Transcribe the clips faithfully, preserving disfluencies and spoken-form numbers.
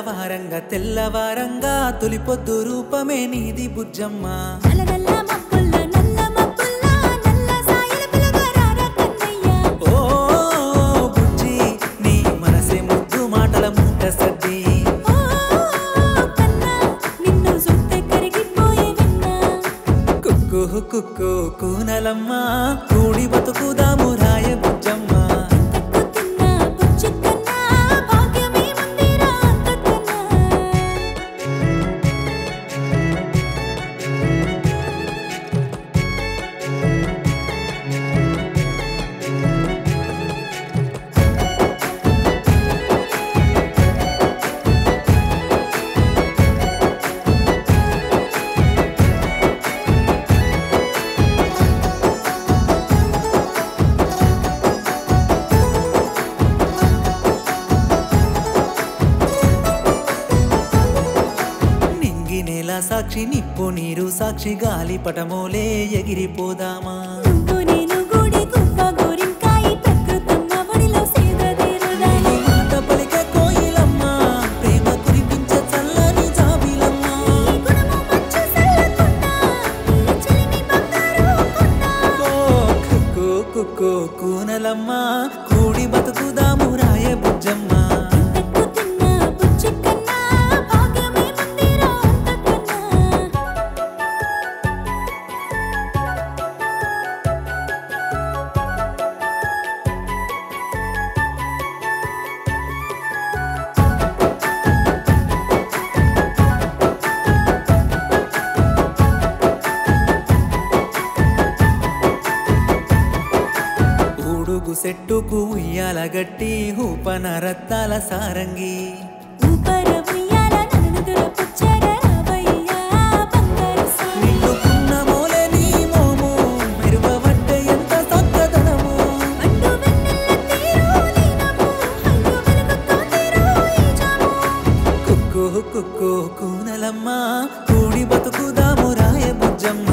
తెల్లవారంగా తెల్లవారంగా తొలి పొద్దు రూపమే నీది బుజ్జమ్మ కుక్కు కూనలమ్మ కూడి బతుకుదాము రాయ బుజ్జమ్మ సాక్షి నిప్పు నీరు సాక్షి గాలి పటమోలే ఎగిరిపోదామా కూనలమ్మా కూడి బతుకుదాము రాయ బుజ్జమ్మ సెట్టుకు ఉయ్యాల గట్టి ఊపన రత్తాల సారంగి కుక్కు కుక్కు కూనలమ్మ కూడి బతుకుదాము రాయ బుజ్జమ్మ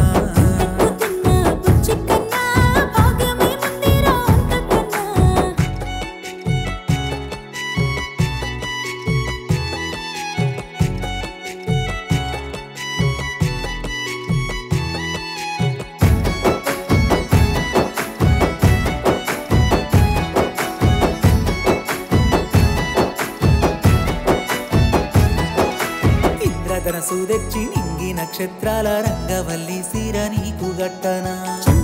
దనసు తెచ్చి నింగి నక్షత్రాల రంగవల్లి సిర నీకు గట్టనా